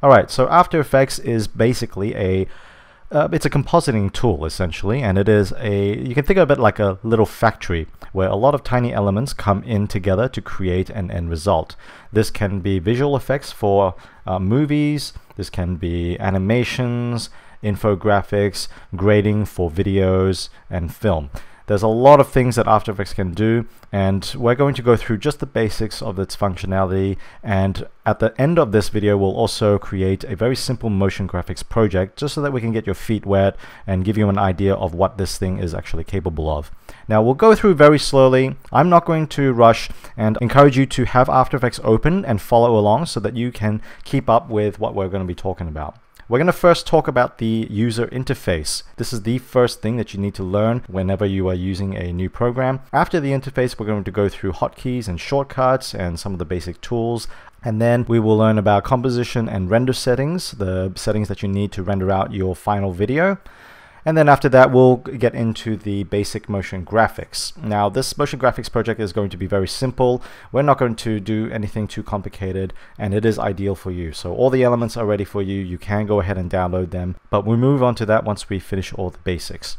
Alright, so After Effects is basically it's a compositing tool essentially, and it is you can think of it like a little factory where a lot of tiny elements come in together to create an end result. This can be visual effects for movies, this can be animations, infographics, grading for videos and film. There's a lot of things that After Effects can do, and we're going to go through just the basics of its functionality, and at the end of this video we'll also create a very simple motion graphics project just so that we can get your feet wet and give you an idea of what this thing is actually capable of. Now we'll go through very slowly, I'm not going to rush, and encourage you to have After Effects open and follow along so that you can keep up with what we're going to be talking about. We're going to first talk about the user interface. This is the first thing that you need to learn whenever you are using a new program. After the interface, we're going to go through hotkeys and shortcuts and some of the basic tools. And then we will learn about composition and render settings, the settings that you need to render out your final video. And then after that, we'll get into the basic motion graphics. Now, this motion graphics project is going to be very simple. We're not going to do anything too complicated, and it is ideal for you. So all the elements are ready for you. You can go ahead and download them, but we'll move on to that once we finish all the basics.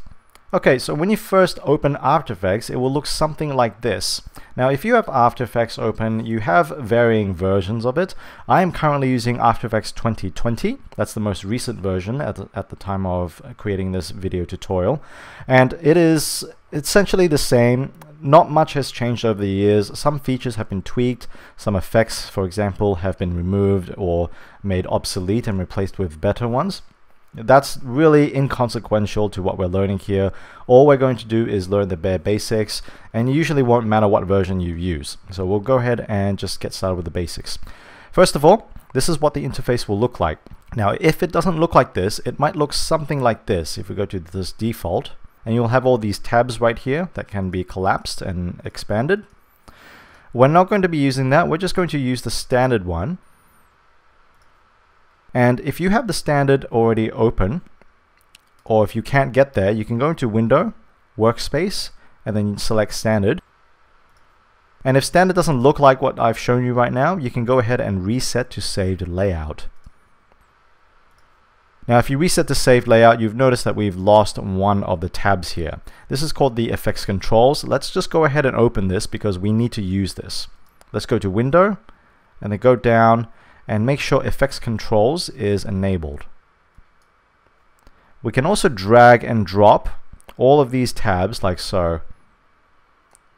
Okay, so when you first open After Effects, it will look something like this. Now, if you have After Effects open, you have varying versions of it. I am currently using After Effects 2020. That's the most recent version at the time of creating this video tutorial. And it is essentially the same. Not much has changed over the years. Some features have been tweaked. Some effects, for example, have been removed or made obsolete and replaced with better ones. That's really inconsequential to what we're learning here. All we're going to do is learn the bare basics, and it usually won't matter what version you use. So we'll go ahead and just get started with the basics. First of all, this is what the interface will look like. Now, if it doesn't look like this, it might look something like this. If we go to this default, and you'll have all these tabs right here that can be collapsed and expanded. We're not going to be using that. We're just going to use the standard one. And if you have the standard already open, or if you can't get there, you can go into Window, Workspace, and then select Standard. And if Standard doesn't look like what I've shown you right now, you can go ahead and reset to Saved Layout. Now, if you reset to Saved Layout, you've noticed that we've lost one of the tabs here. This is called the Effects Controls. Let's just go ahead and open this because we need to use this. Let's go to Window, and then go down, and make sure Effects Controls is enabled. We can also drag and drop all of these tabs like so.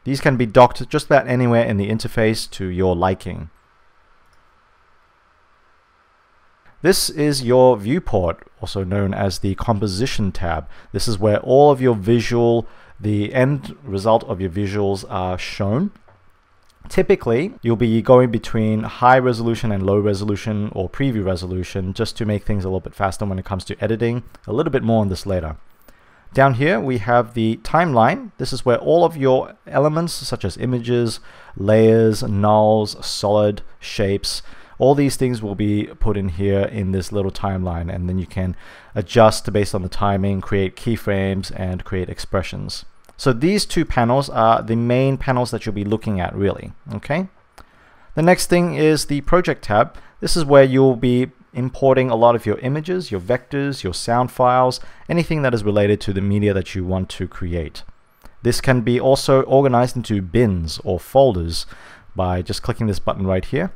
These can be docked just about anywhere in the interface to your liking. This is your viewport, also known as the composition tab. This is where all of your visual, the end result of your visuals are shown. Typically, you'll be going between high resolution and low resolution or preview resolution just to make things a little bit faster when it comes to editing. A little bit more on this later. Down here, we have the timeline. This is where all of your elements, such as images, layers, nulls, solid, shapes, all these things will be put in here in this little timeline, and then you can adjust based on the timing, create keyframes, and create expressions. So these two panels are the main panels that you'll be looking at, really. Okay. The next thing is the project tab. This is where you'll be importing a lot of your images, your vectors, your sound files, anything that is related to the media that you want to create. This can be also organized into bins or folders by just clicking this button right here.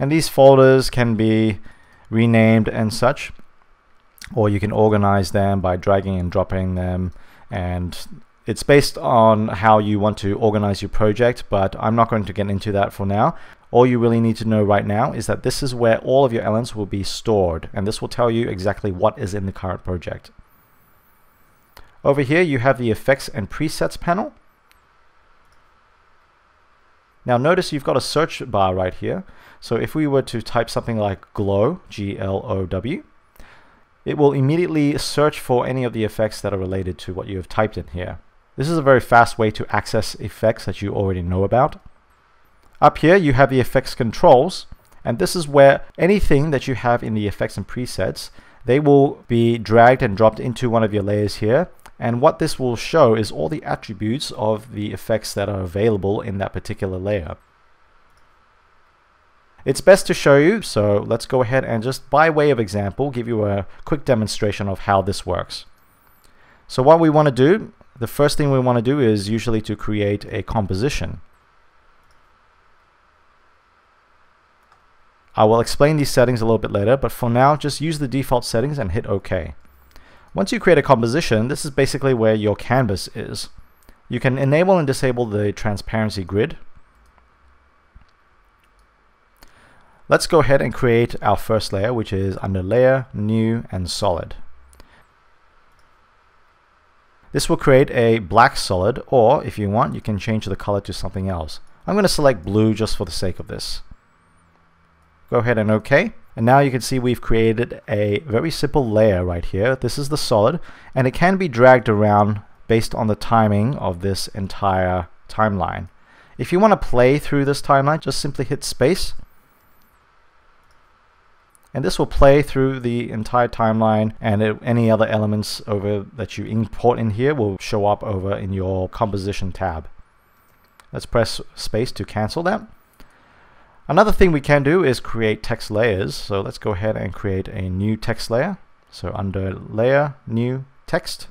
And these folders can be renamed and such, or you can organize them by dragging and dropping them. And it's based on how you want to organize your project, but I'm not going to get into that for now. All you really need to know right now is that this is where all of your elements will be stored, and this will tell you exactly what is in the current project. Over here you have the effects and presets panel. Now notice you've got a search bar right here, so if we were to type something like glow, G-L-O-W, it will immediately search for any of the effects that are related to what you have typed in here. This is a very fast way to access effects that you already know about. Up here you have the effects controls, and this is where anything that you have in the effects and presets, they will be dragged and dropped into one of your layers here, and what this will show is all the attributes of the effects that are available in that particular layer. It's best to show you, so let's go ahead and just by way of example give you a quick demonstration of how this works. So what we want to do, the first thing we want to do is usually to create a composition. I will explain these settings a little bit later, but for now just use the default settings and hit OK. Once you create a composition, this is basically where your canvas is. You can enable and disable the transparency grid. Let's go ahead and create our first layer, which is under Layer, New, and Solid. This will create a black solid, or if you want, you can change the color to something else. I'm going to select blue just for the sake of this. Go ahead and OK. And now you can see we've created a very simple layer right here. This is the solid, and it can be dragged around based on the timing of this entire timeline. If you want to play through this timeline, just simply hit space. And this will play through the entire timeline, and any other elements over that you import in here will show up over in your composition tab. Let's press space to cancel that. Another thing we can do is create text layers. So let's go ahead and create a new text layer. So under Layer, New, Text.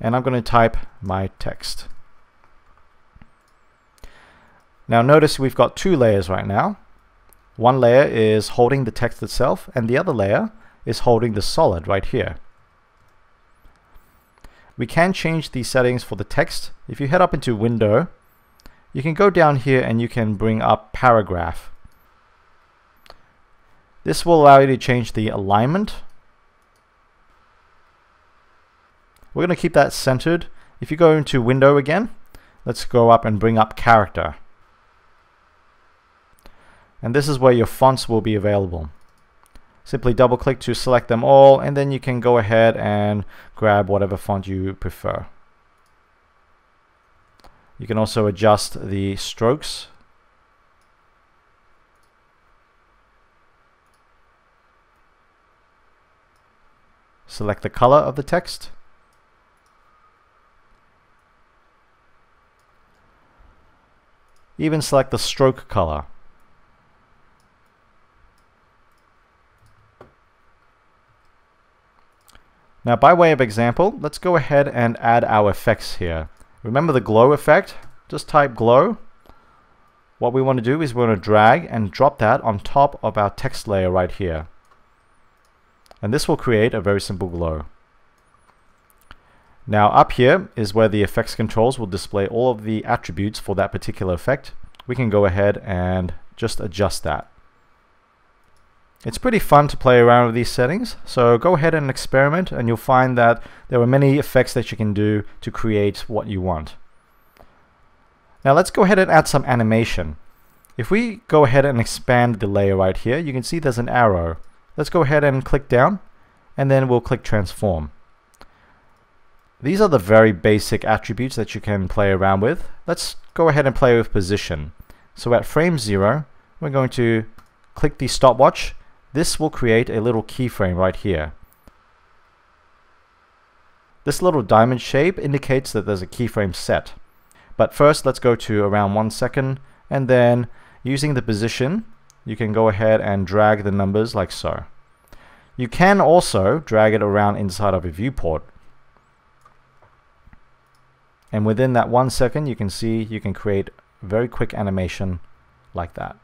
And I'm going to type my text. Now notice we've got two layers right now. One layer is holding the text itself, and the other layer is holding the solid right here. We can change the settings for the text. If you head up into Window, you can go down here and you can bring up Paragraph. This will allow you to change the alignment. We're going to keep that centered. If you go into Window again, let's go up and bring up Character. And this is where your fonts will be available. Simply double click to select them all, and then you can go ahead and grab whatever font you prefer. You can also adjust the strokes. Select the color of the text. Even select the stroke color. Now by way of example, let's go ahead and add our effects here. Remember the glow effect? Just type glow. What we want to do is we're going to drag and drop that on top of our text layer right here. And this will create a very simple glow. Now up here is where the effects controls will display all of the attributes for that particular effect. We can go ahead and just adjust that. It's pretty fun to play around with these settings, so go ahead and experiment, and you'll find that there are many effects that you can do to create what you want. Now let's go ahead and add some animation. If we go ahead and expand the layer right here, you can see there's an arrow. Let's go ahead and click down, and then we'll click transform. These are the very basic attributes that you can play around with. Let's go ahead and play with position. So at frame 0, we're going to click the stopwatch. This will create a little keyframe right here. This little diamond shape indicates that there's a keyframe set. But first, let's go to around 1 second, and then using the position, you can go ahead and drag the numbers like so. You can also drag it around inside of a viewport. And within that 1 second, you can see you can create very quick animation like that.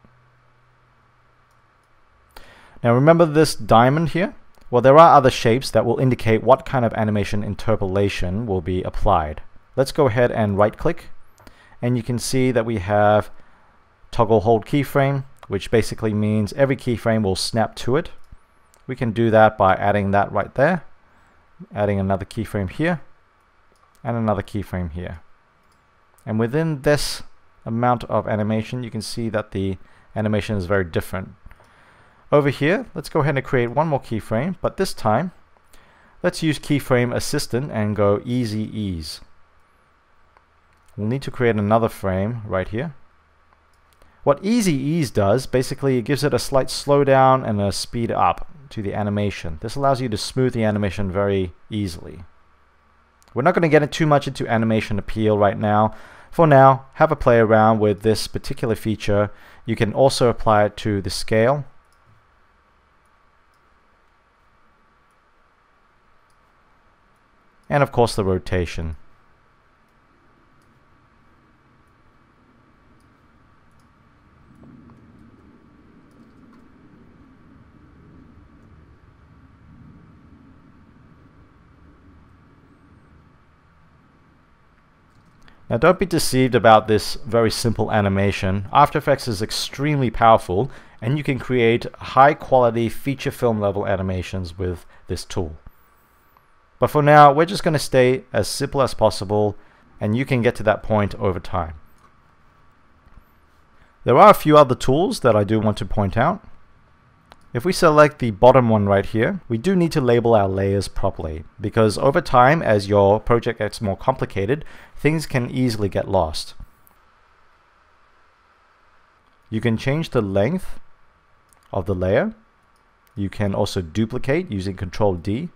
Now remember this diamond here? Well, there are other shapes that will indicate what kind of animation interpolation will be applied. Let's go ahead and right click, and you can see that we have toggle hold keyframe, which basically means every keyframe will snap to it. We can do that by adding that right there, adding another keyframe here, and another keyframe here. And within this amount of animation, you can see that the animation is very different. Over here, let's go ahead and create one more keyframe, but this time, let's use Keyframe Assistant and go Easy Ease. We'll need to create another frame right here. What Easy Ease does, basically it gives it a slight slowdown and a speed up to the animation. This allows you to smooth the animation very easily. We're not going to get too much into animation appeal right now. for now, have a play around with this particular feature. You can also apply it to the scale. And of course the rotation. Now don't be deceived about this very simple animation. After Effects is extremely powerful and you can create high quality feature film level animations with this tool. But for now, we're just going to stay as simple as possible, and you can get to that point over time. There are a few other tools that I do want to point out. If we select the bottom one right here, we do need to label our layers properly, because over time, as your project gets more complicated, things can easily get lost. You can change the length of the layer. You can also duplicate using Ctrl-D.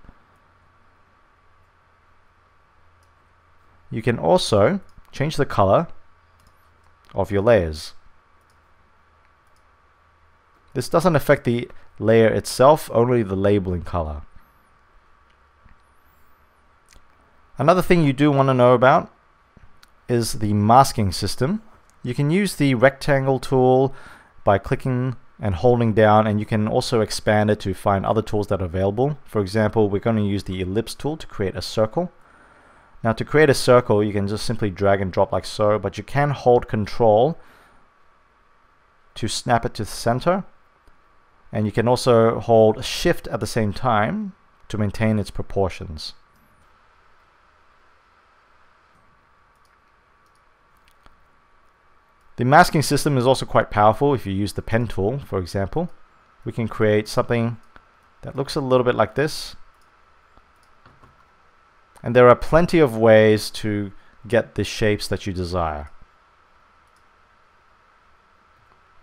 You can also change the color of your layers. This doesn't affect the layer itself, only the labeling color. Another thing you do want to know about is the masking system. You can use the rectangle tool by clicking and holding down, and you can also expand it to find other tools that are available. For example, we're going to use the ellipse tool to create a circle. Now to create a circle, you can just simply drag and drop like so, but you can hold Control to snap it to the center, and you can also hold Shift at the same time to maintain its proportions. The masking system is also quite powerful if you use the pen tool, for example. We can create something that looks a little bit like this. And there are plenty of ways to get the shapes that you desire.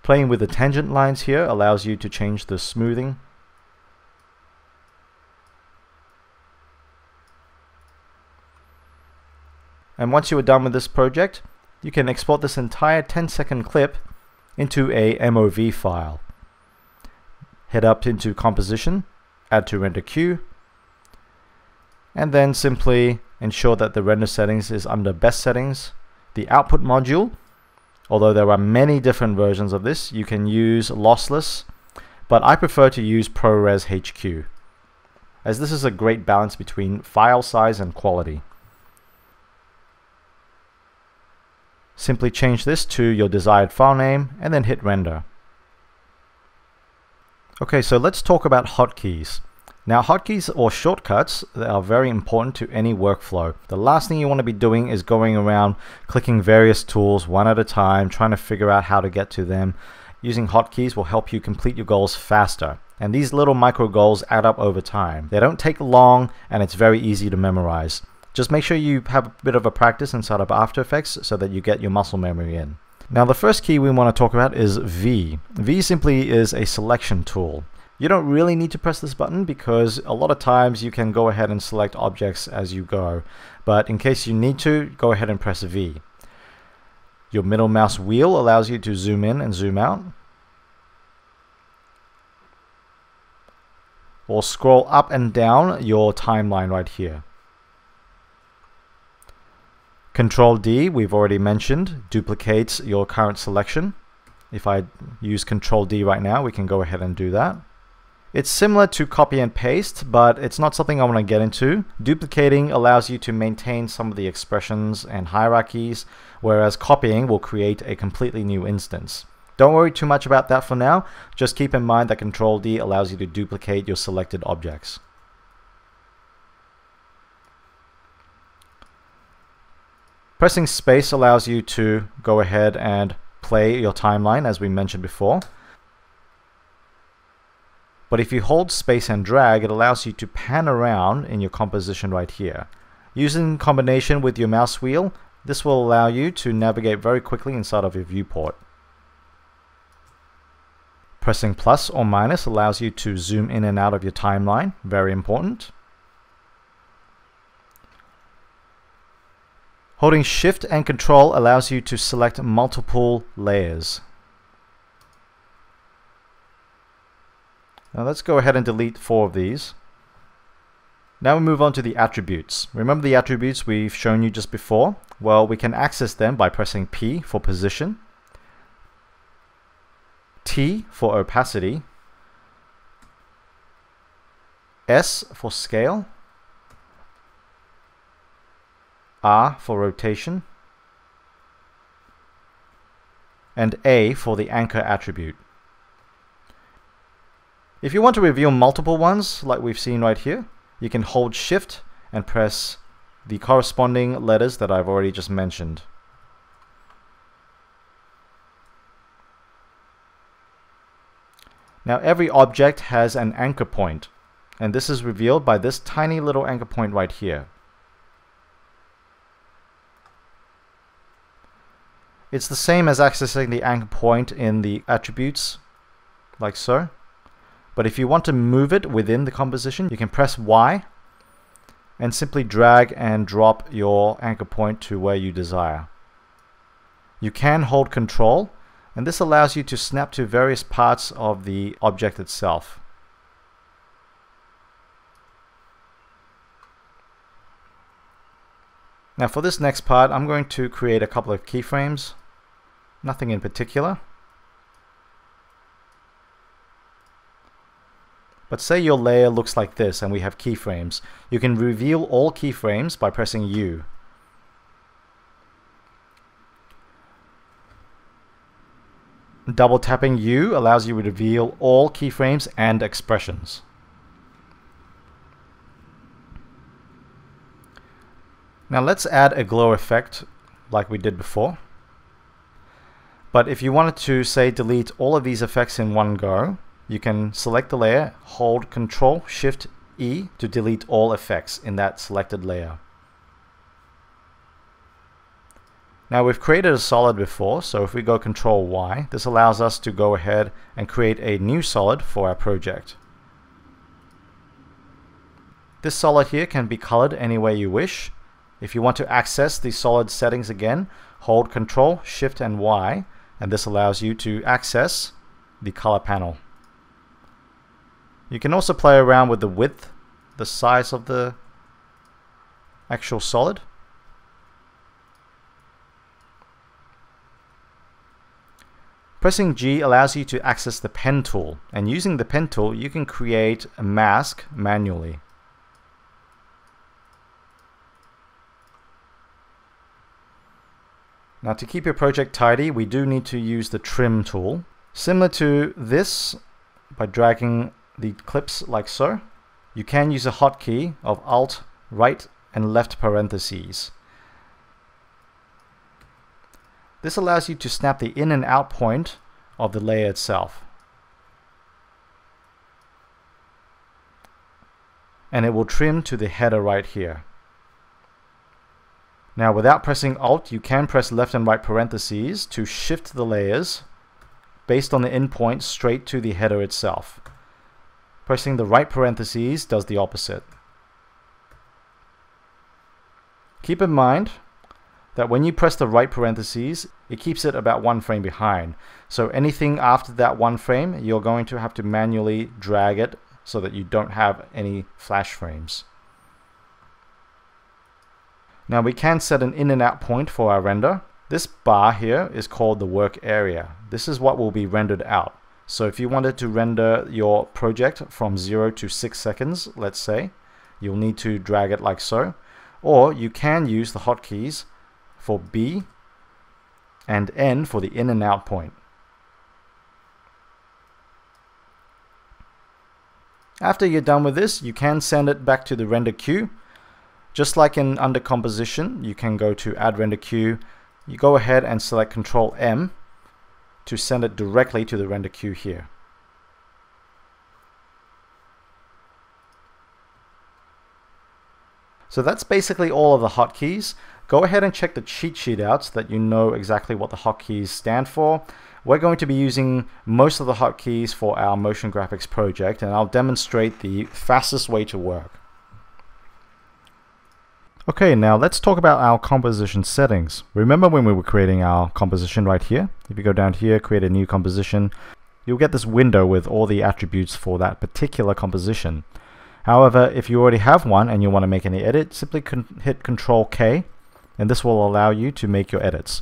Playing with the tangent lines here allows you to change the smoothing. And once you are done with this project, you can export this entire 10-second clip into a MOV file. Head up into Composition, Add to Render Queue, and then simply ensure that the render settings is under best settings. The output module, although there are many different versions of this, you can use lossless, but I prefer to use ProRes HQ, as this is a great balance between file size and quality. Simply change this to your desired file name and then hit render. Okay, so let's talk about hotkeys. Now, hotkeys or shortcuts are very important to any workflow. The last thing you want to be doing is going around clicking various tools one at a time, trying to figure out how to get to them. Using hotkeys will help you complete your goals faster. And these little micro goals add up over time. They don't take long and it's very easy to memorize. Just make sure you have a bit of a practice inside of After Effects so that you get your muscle memory in. Now, the first key we want to talk about is V. V simply is a selection tool. You don't really need to press this button because a lot of times you can go ahead and select objects as you go, but in case you need to, go ahead and press V. Your middle mouse wheel allows you to zoom in and zoom out, or scroll up and down your timeline right here. Control D, we've already mentioned, duplicates your current selection. If I use Control D right now, we can go ahead and do that. It's similar to copy and paste, but it's not something I want to get into. Duplicating allows you to maintain some of the expressions and hierarchies, whereas copying will create a completely new instance. Don't worry too much about that for now. Just keep in mind that Control-D allows you to duplicate your selected objects. Pressing space allows you to go ahead and play your timeline, as we mentioned before. But if you hold space and drag, it allows you to pan around in your composition right here. Using combination with your mouse wheel, this will allow you to navigate very quickly inside of your viewport. Pressing plus or minus allows you to zoom in and out of your timeline, very important. Holding Shift and Control allows you to select multiple layers. Now let's go ahead and delete 4 of these. Now we move on to the attributes. Remember the attributes we've shown you just before? Well, we can access them by pressing P for position, T for opacity, S for scale, R for rotation, and A for the anchor attribute. If you want to reveal multiple ones, like we've seen right here, you can hold Shift and press the corresponding letters that I've already just mentioned. Now every object has an anchor point, and this is revealed by this tiny little anchor point right here. It's the same as accessing the anchor point in the attributes, like so. But if you want to move it within the composition, you can press Y and simply drag and drop your anchor point to where you desire. You can hold Control, and this allows you to snap to various parts of the object itself. Now for this next part, I'm going to create a couple of keyframes, nothing in particular. But say your layer looks like this and we have keyframes. You can reveal all keyframes by pressing U. Double tapping U allows you to reveal all keyframes and expressions. Now let's add a glow effect like we did before. But if you wanted to, say, delete all of these effects in one go, you can select the layer, hold Ctrl Shift E to delete all effects in that selected layer. Now we've created a solid before, so if we go Ctrl Y, this allows us to go ahead and create a new solid for our project. This solid here can be colored any way you wish. If you want to access the solid settings again, hold Ctrl Shift and Y, and this allows you to access the color panel. You can also play around with the width, the size of the actual solid. Pressing G allows you to access the pen tool, and using the pen tool you can create a mask manually. Now to keep your project tidy, we do need to use the trim tool. Similar to this, by dragging the clips like so. You can use a hotkey of Alt, right, and left parentheses. This allows you to snap the in and out point of the layer itself. And it will trim to the header right here. Now without pressing Alt, you can press left and right parentheses to shift the layers based on the endpoint straight to the header itself. Pressing the right parentheses does the opposite. Keep in mind that when you press the right parentheses, it keeps it about 1 frame behind. So anything after that 1 frame, you're going to have to manually drag it so that you don't have any flash frames. Now we can set an in and out point for our render. This bar here is called the work area. This is what will be rendered out. So if you wanted to render your project from 0 to 6 seconds, let's say, you'll need to drag it like so. Or you can use the hotkeys for B and N for the in and out point. After you're done with this, you can send it back to the render queue. Just like in under composition, you can go to add render queue. You go ahead and select Control M to send it directly to the render queue here. So that's basically all of the hotkeys. Go ahead and check the cheat sheet out so that you know exactly what the hotkeys stand for. We're going to be using most of the hotkeys for our motion graphics project, and I'll demonstrate the fastest way to work. Okay, now let's talk about our composition settings. Remember when we were creating our composition right here? If you go down here, create a new composition, you'll get this window with all the attributes for that particular composition. However, if you already have one and you want to make any edit, simply hit Control-K, and this will allow you to make your edits.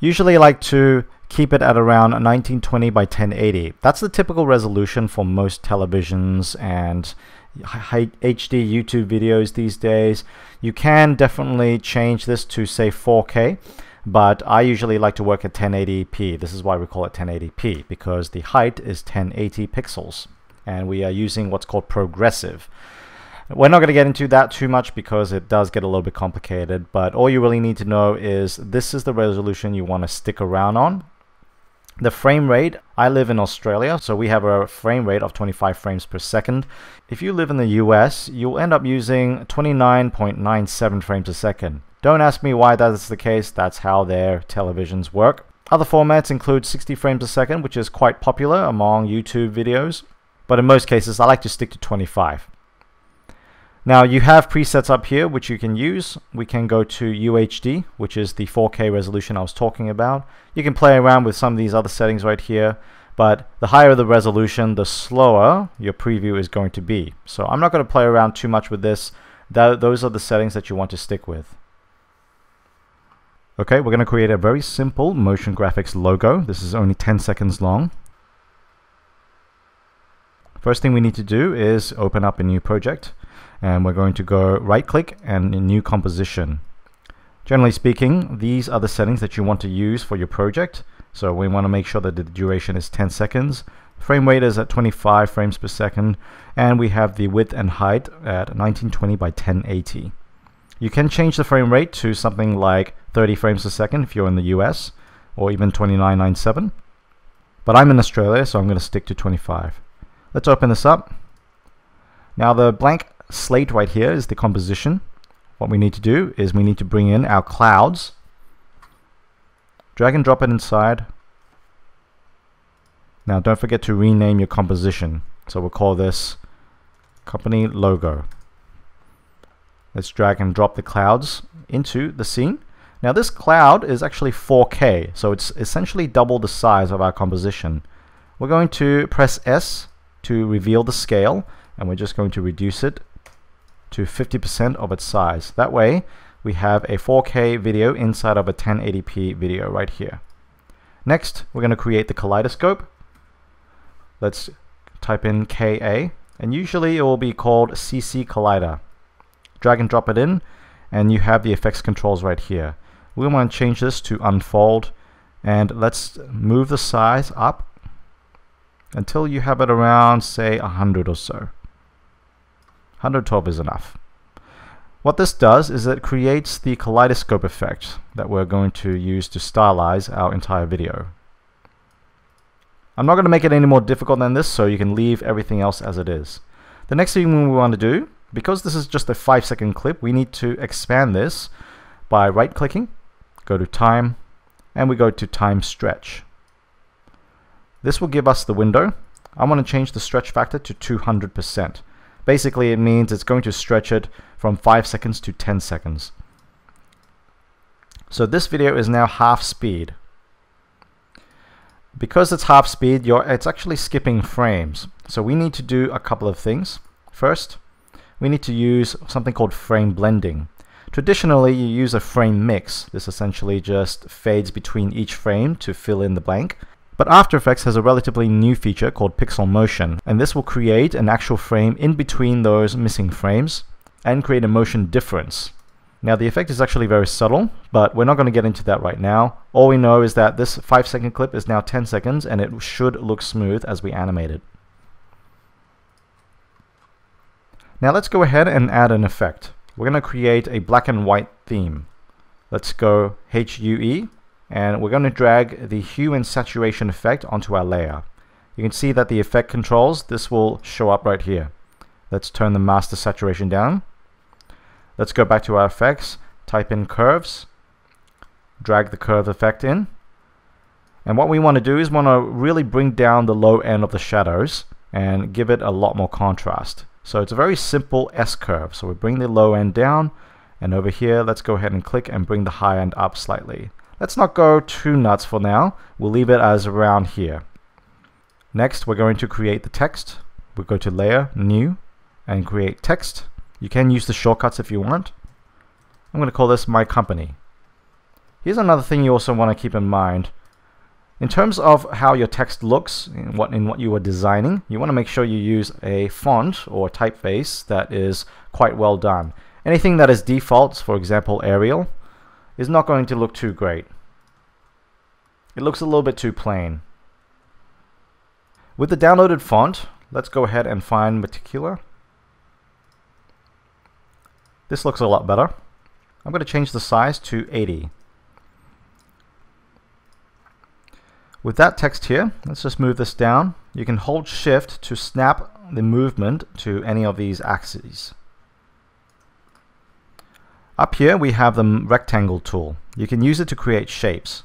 Usually I like to keep it at around 1920 by 1080. That's the typical resolution for most televisions and HD YouTube videos these days. You can definitely change this to say 4K, but I usually like to work at 1080p. This is why we call it 1080p, because the height is 1080 pixels. And we are using what's called progressive. We're not going to get into that too much because it does get a little bit complicated, but all you really need to know is this is the resolution you want to stick around on. The frame rate, I live in Australia, so we have a frame rate of 25 frames per second. If you live in the US, you'll end up using 29.97 frames a second. Don't ask me why that's the case, that's how their televisions work. Other formats include 60 frames a second, which is quite popular among YouTube videos. But in most cases, I like to stick to 25. Now you have presets up here which you can use. We can go to UHD, which is the 4K resolution I was talking about. You can play around with some of these other settings right here, but the higher the resolution, the slower your preview is going to be. So I'm not going to play around too much with this. Those are the settings that you want to stick with. Okay, we're going to create a very simple motion graphics logo. This is only 10 seconds long. First thing we need to do is open up a new project, and we're going to go right click and in new composition. Generally speaking, these are the settings that you want to use for your project. So we want to make sure that the duration is 10 seconds, frame rate is at 25 frames per second, and we have the width and height at 1920 by 1080. You can change the frame rate to something like 30 frames a second if you're in the US, or even 29.97. But I'm in Australia, so I'm going to stick to 25. Let's open this up. Now the blank slate right here is the composition. What we need to do is we need to bring in our clouds. Drag and drop it inside. Now don't forget to rename your composition. So we'll call this company logo. Let's drag and drop the clouds into the scene. Now this cloud is actually 4K, so it's essentially double the size of our composition. We're going to press S to reveal the scale, and we're just going to reduce it to 50% of its size. That way we have a 4K video inside of a 1080p video right here. Next we're going to create the kaleidoscope. Let's type in KA, and usually it will be called CC Collider. Drag and drop it in, and you have the effects controls right here. We want to change this to unfold, and let's move the size up until you have it around, say, 100 or so. 112 is enough. What this does is it creates the kaleidoscope effect that we're going to use to stylize our entire video. I'm not going to make it any more difficult than this, so you can leave everything else as it is. The next thing we want to do, because this is just a 5-second clip, we need to expand this by right-clicking, go to time, and we go to time stretch. This will give us the window. I want to change the stretch factor to 200%. Basically, it means it's going to stretch it from 5 seconds to 10 seconds. So this video is now half speed. Because it's half speed, it's actually skipping frames. So we need to do a couple of things. First, we need to use something called frame blending. Traditionally, you use a frame mix. This essentially just fades between each frame to fill in the blank. But After Effects has a relatively new feature called Pixel Motion, and this will create an actual frame in between those missing frames and create a motion difference. Now the effect is actually very subtle, but we're not going to get into that right now. All we know is that this 5-second clip is now 10 seconds and it should look smooth as we animate it. Now let's go ahead and add an effect. We're going to create a black and white theme. Let's go HUE. And we're going to drag the hue and saturation effect onto our layer. You can see that the effect controls, this will show up right here. Let's turn the master saturation down. Let's go back to our effects, type in curves, drag the curve effect in. And what we want to do is want to really bring down the low end of the shadows and give it a lot more contrast. So it's a very simple S-curve. So we bring the low end down, and over here, let's go ahead and click and bring the high end up slightly. Let's not go too nuts for now. We'll leave it as around here. Next, we're going to create the text. We'll go to Layer, New, and Create Text. You can use the shortcuts if you want. I'm going to call this My Company. Here's another thing you also want to keep in mind. In terms of how your text looks, in what you are designing, you want to make sure you use a font or typeface that is quite well done. Anything that is default, for example Arial, is not going to look too great. It looks a little bit too plain. With the downloaded font, let's go ahead and find Meticula. This looks a lot better. I'm going to change the size to 80. With that text here, let's just move this down. You can hold Shift to snap the movement to any of these axes. Up here we have the rectangle tool. You can use it to create shapes.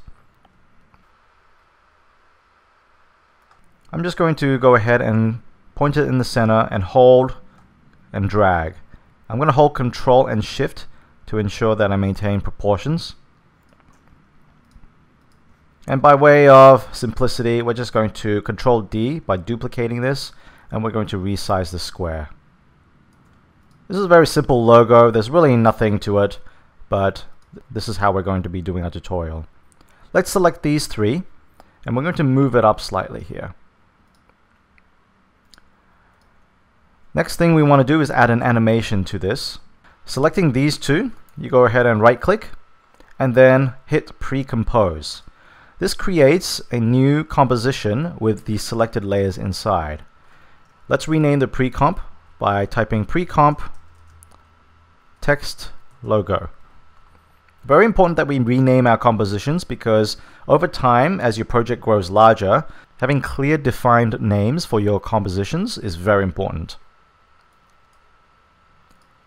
I'm just going to go ahead and point it in the center and hold and drag. I'm going to hold Control and Shift to ensure that I maintain proportions. And by way of simplicity, we're just going to Control D by duplicating this, and we're going to resize the square. This is a very simple logo. There's really nothing to it, but this is how we're going to be doing our tutorial. Let's select these three, and we're going to move it up slightly here. Next thing we want to do is add an animation to this. Selecting these two, you go ahead and right-click, and then hit Pre-Compose. This creates a new composition with the selected layers inside. Let's rename the pre-comp by typing pre-comp text logo. Very important that we rename our compositions, because over time, as your project grows larger, having clear defined names for your compositions is very important.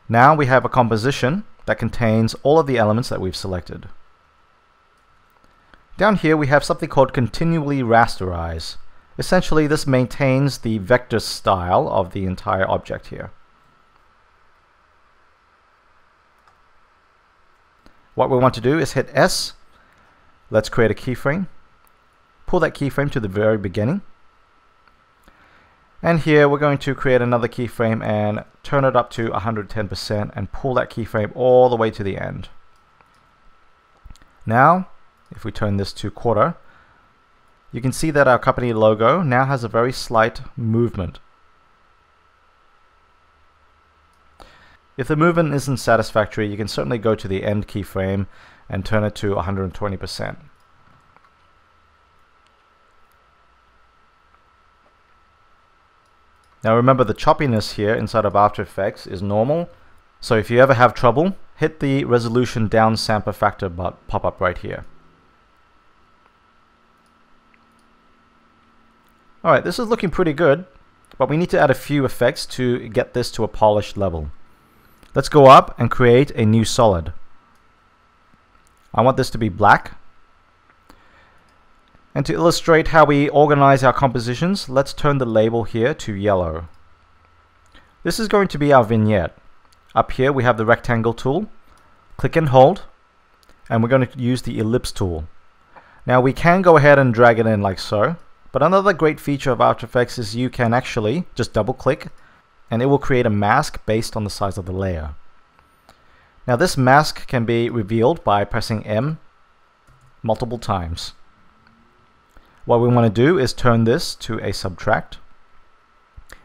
Now we have a composition that contains all of the elements that we've selected. Down here we have something called Continually Rasterize. Essentially this maintains the vector style of the entire object here. What we want to do is hit S. Let's create a keyframe. Pull that keyframe to the very beginning. And here we're going to create another keyframe and turn it up to 110% and pull that keyframe all the way to the end. Now, if we turn this to quarter, you can see that our company logo now has a very slight movement. If the movement isn't satisfactory, you can certainly go to the end keyframe and turn it to 120%. Now remember, the choppiness here inside of After Effects is normal, so if you ever have trouble, hit the resolution down sample factor pop-up right here. Alright, this is looking pretty good, but we need to add a few effects to get this to a polished level. Let's go up and create a new solid. I want this to be black. And to illustrate how we organize our compositions, let's turn the label here to yellow. This is going to be our vignette. Up here we have the rectangle tool. Click and hold, and we're going to use the ellipse tool. Now we can go ahead and drag it in like so. But another great feature of After Effects is you can actually just double click and it will create a mask based on the size of the layer. Now this mask can be revealed by pressing M multiple times. What we want to do is turn this to a subtract,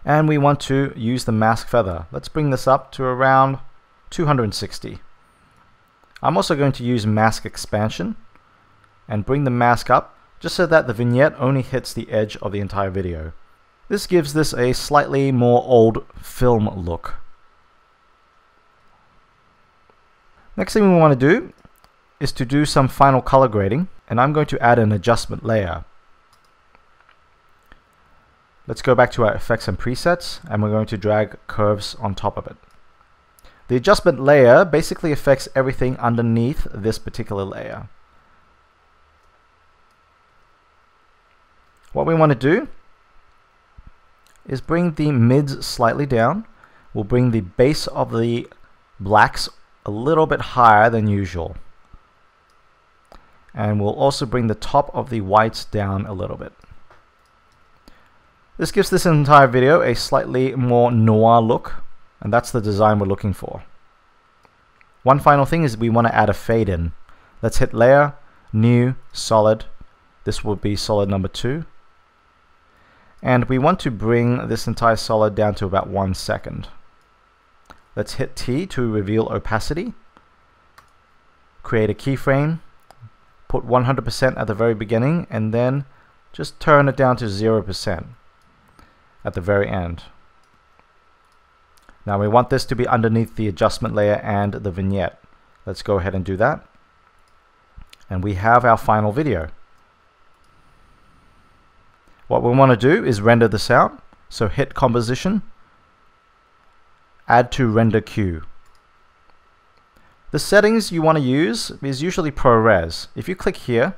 and we want to use the mask feather. Let's bring this up to around 260. I'm also going to use mask expansion and bring the mask up just so that the vignette only hits the edge of the entire video. This gives this a slightly more old film look. Next thing we want to do is to do some final color grading, and I'm going to add an adjustment layer. Let's go back to our effects and presets, and we're going to drag curves on top of it. The adjustment layer basically affects everything underneath this particular layer. What we want to do is bring the mids slightly down will bring the base of the blacks a little bit higher than usual. And we'll also bring the top of the whites down a little bit. This gives this entire video a slightly more noir look, and that's the design we're looking for. One final thing is we want to add a fade in. Let's hit Layer, New, Solid. This will be solid number 2. And we want to bring this entire solid down to about 1 second. Let's hit T to reveal opacity. Create a keyframe. Put 100% at the very beginning and then just turn it down to 0% at the very end. Now we want this to be underneath the adjustment layer and the vignette. Let's go ahead and do that. And we have our final video. What we want to do is render this out. So hit Composition, Add to Render Queue. The settings you want to use is usually ProRes. If you click here,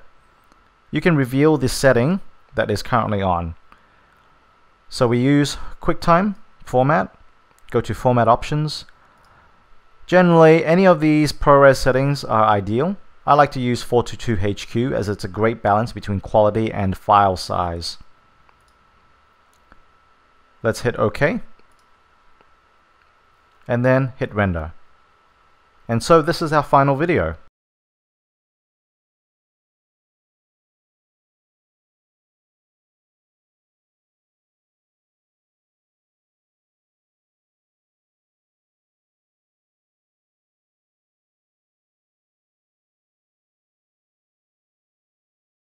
you can reveal the setting that is currently on. So we use QuickTime, Format, go to Format Options. Generally, any of these ProRes settings are ideal. I like to use 422 HQ as it's a great balance between quality and file size. Let's hit OK, and then hit Render. And so this is our final video.